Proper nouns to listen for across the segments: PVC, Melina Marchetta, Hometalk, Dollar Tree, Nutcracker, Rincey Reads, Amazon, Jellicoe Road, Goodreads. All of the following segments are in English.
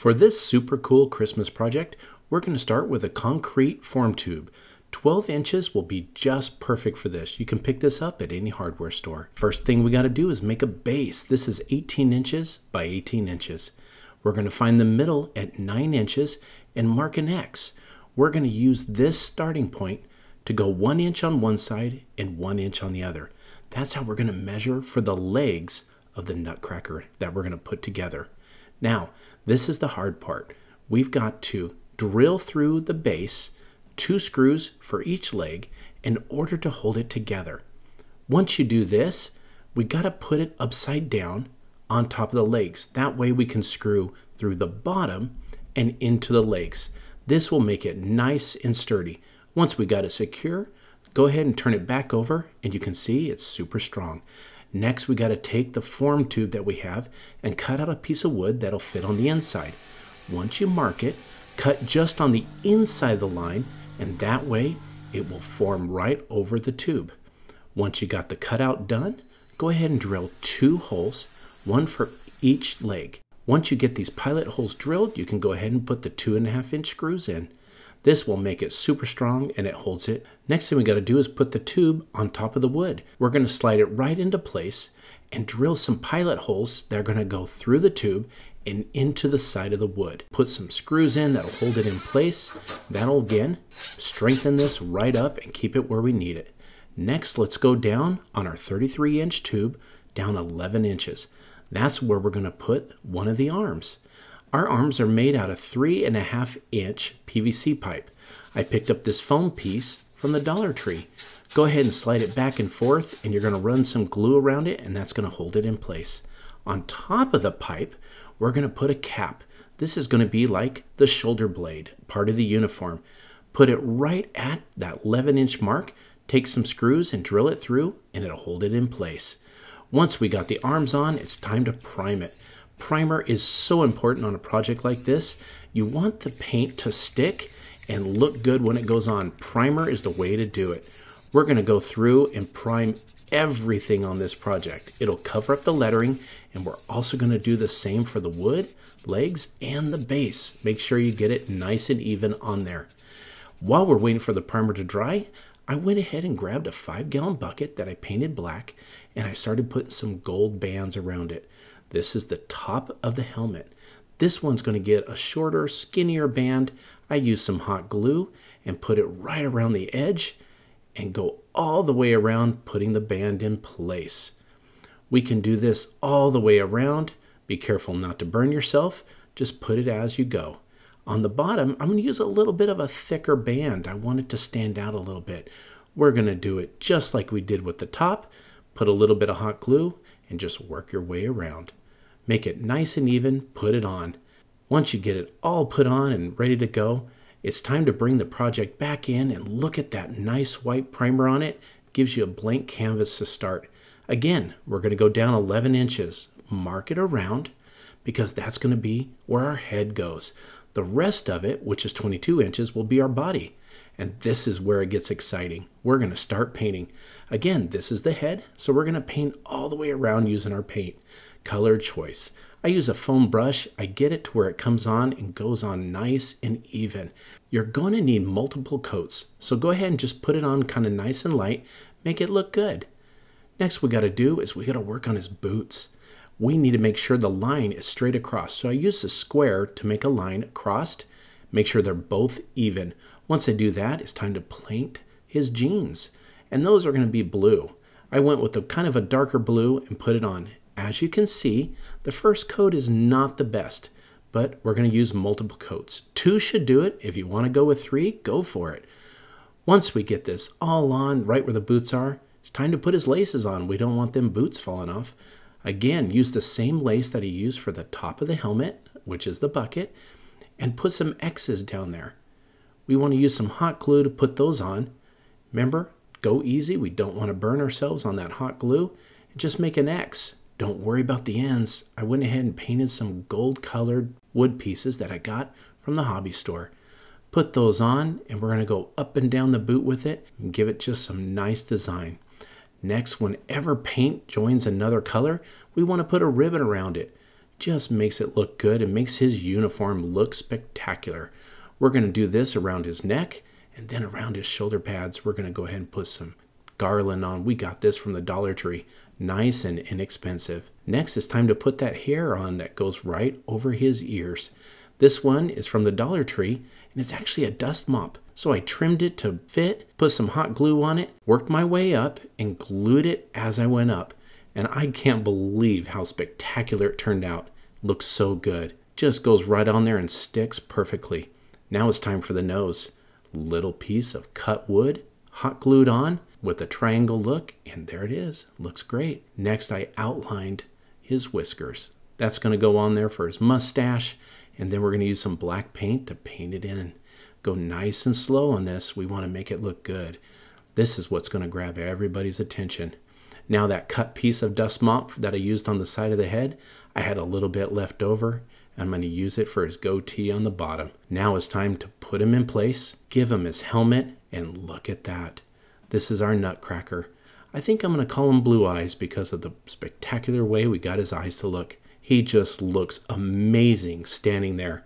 For this super cool Christmas project, we're going to start with a concrete form tube. 12 inches will be just perfect for this. You can pick this up at any hardware store. First thing we got to do is make a base. This is 18 inches by 18 inches. We're going to find the middle at 9 inches and mark an X. We're going to use this starting point to go 1 inch on one side and 1 inch on the other. That's how we're going to measure for the legs of the nutcracker that we're going to put together. Now, this is the hard part. We've got to drill through the base, 2 screws for each leg in order to hold it together. Once you do this, we got to put it upside down on top of the legs. That way we can screw through the bottom and into the legs. This will make it nice and sturdy. Once we got it secure, go ahead and turn it back over and you can see it's super strong. Next, we got to take the form tube that we have and cut out a piece of wood that'll fit on the inside. Once you mark it, cut just on the inside of the line, and that way it will form right over the tube. Once you got the cutout done, go ahead and drill 2 holes, 1 for each leg. Once you get these pilot holes drilled, you can go ahead and put the 2.5-inch screws in. This will make it super strong and it holds it. Next thing we got to do is put the tube on top of the wood. We're going to slide it right into place and drill some pilot holes that are going to go through the tube and into the side of the wood. Put some screws in that'll hold it in place. That'll again strengthen this right up and keep it where we need it. Next, let's go down on our 33-inch tube down 11 inches. That's where we're going to put one of the arms. Our arms are made out of 3.5-inch PVC pipe. I picked up this foam piece from the Dollar Tree. Go ahead and slide it back and forth, and you're going to run some glue around it, and that's going to hold it in place. On top of the pipe, we're going to put a cap. This is going to be like the shoulder blade, part of the uniform. Put it right at that 11-inch mark, take some screws and drill it through, and it'll hold it in place. Once we got the arms on, it's time to prime it. Primer is so important on a project like this. You want the paint to stick and look good when it goes on. Primer is the way to do it. We're going to go through and prime everything on this project. It'll cover up the lettering, and we're also going to do the same for the wood, legs, and the base. Make sure you get it nice and even on there. While we're waiting for the primer to dry, I went ahead and grabbed a 5-gallon bucket that I painted black, and I started putting some gold bands around it. This is the top of the helmet. This one's going to get a shorter, skinnier band. I used some hot glue and put it right around the edge and go all the way around, putting the band in place. We can do this all the way around. Be careful not to burn yourself. Just put it as you go. On the bottom, I'm going to use a little bit of a thicker band. I want it to stand out a little bit. We're going to do it just like we did with the top. Put a little bit of hot glue and just work your way around. Make it nice and even, put it on. Once you get it all put on and ready to go, it's time to bring the project back in and look at that nice white primer on it. It gives you a blank canvas to start. Again, we're going to go down 11 inches. Mark it around because that's going to be where our head goes. The rest of it, which is 22 inches, will be our body. And this is where it gets exciting. We're going to start painting. Again, this is the head, so we're going to paint all the way around using our paint. Color choice. I use a foam brush. I get it to where it comes on and goes on nice and even. You're going to need multiple coats, so go ahead and just put it on kind of nice and light. Make it look good. Next we got to do is we got to work on his boots. We need to make sure the line is straight across, so I use a square to make a line across. Make sure they're both even. Once I do that, it's time to paint his jeans, and those are going to be blue. I went with a kind of a darker blue and put it on. As you can see, the first coat is not the best, but we're going to use multiple coats. 2 should do it. If you want to go with 3, go for it. Once we get this all on right where the boots are, it's time to put his laces on. We don't want them boots falling off. Again, use the same lace that he used for the top of the helmet, which is the bucket, and put some X's down there. We want to use some hot glue to put those on. Remember, go easy. We don't want to burn ourselves on that hot glue. Just make an X. Don't worry about the ends. I went ahead and painted some gold-colored wood pieces that I got from the hobby store. Put those on, and we're going to go up and down the boot with it and give it just some nice design. Next, whenever paint joins another color, we want to put a ribbon around it. just makes it look good and makes his uniform look spectacular. We're going to do this around his neck and then around his shoulder pads. We're going to go ahead and put some garland on. We got this from the Dollar Tree. Nice and inexpensive. Next, it's time to put that hair on that goes right over his ears. This one is from the Dollar Tree, and it's actually a dust mop. So I trimmed it to fit, put some hot glue on it, worked my way up, and glued it as I went up. And I can't believe how spectacular it turned out. Looks so good. Just goes right on there and sticks perfectly. Now it's time for the nose. Little piece of cut wood, hot glued on, with a triangle look, and there it is. Looks great. Next, I outlined his whiskers. That's going to go on there for his mustache, and then we're going to use some black paint to paint it in. Go nice and slow on this. We want to make it look good. This is what's going to grab everybody's attention. Now that cut piece of dust mop that I used on the side of the head, I had a little bit left over. I'm going to use it for his goatee on the bottom. Now it's time to put him in place, give him his helmet, and look at that. This is our nutcracker. I think I'm going to call him Blue Eyes because of the spectacular way we got his eyes to look. He just looks amazing standing there.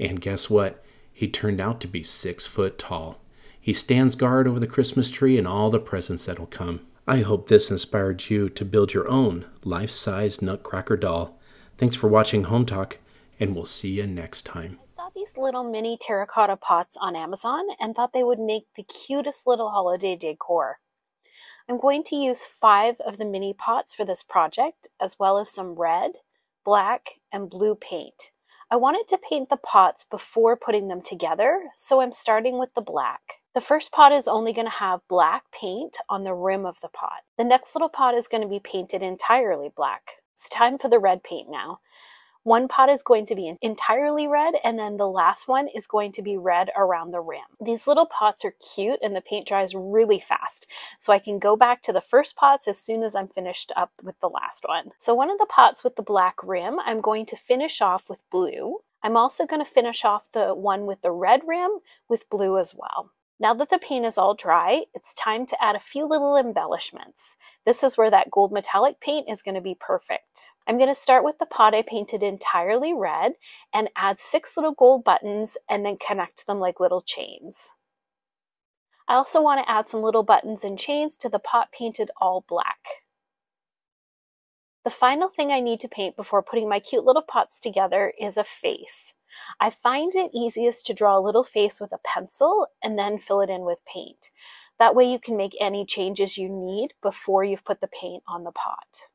And guess what? He turned out to be 6 foot tall. He stands guard over the Christmas tree and all the presents that'll come. I hope this inspired you to build your own life-sized nutcracker doll. Thanks for watching HomeTalk, and we'll see you next time. These little mini terracotta pots on Amazon and thought they would make the cutest little holiday decor. I'm going to use 5 of the mini pots for this project, as well as some red, black, and blue paint. I wanted to paint the pots before putting them together, so I'm starting with the black. The first pot is only going to have black paint on the rim of the pot. The next little pot is going to be painted entirely black. It's time for the red paint now. One pot is going to be entirely red, and then the last one is going to be red around the rim. These little pots are cute and the paint dries really fast, so I can go back to the first pots as soon as I'm finished up with the last one. So one of the pots with the black rim, I'm going to finish off with blue. I'm also going to finish off the one with the red rim with blue as well. Now that the paint is all dry, it's time to add a few little embellishments. This is where that gold metallic paint is going to be perfect. I'm going to start with the pot I painted entirely red and add 6 little gold buttons and then connect them like little chains. I also want to add some little buttons and chains to the pot painted all black. The final thing I need to paint before putting my cute little pots together is a face. I find it easiest to draw a little face with a pencil and then fill it in with paint. That way you can make any changes you need before you've put the paint on the pot.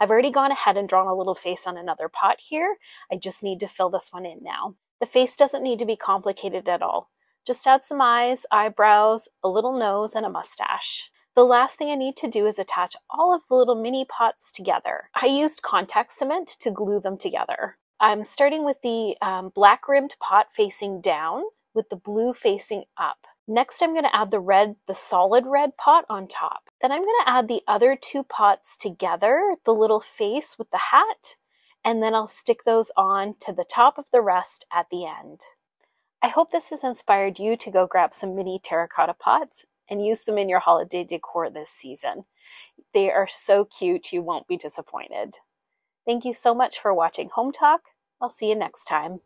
I've already gone ahead and drawn a little face on another pot here. I just need to fill this one in now. The face doesn't need to be complicated at all. Just add some eyes, eyebrows, a little nose, and a mustache. The last thing I need to do is attach all of the little mini pots together. I used contact cement to glue them together. I'm starting with the black rimmed pot facing down with the blue facing up. Next, I'm going to add the solid red pot on top. Then I'm going to add the other 2 pots together, the little face with the hat, and then I'll stick those on to the top of the rest at the end. I hope this has inspired you to go grab some mini terracotta pots and use them in your holiday decor this season. They are so cute, you won't be disappointed. Thank you so much for watching HomeTalk. I'll see you next time.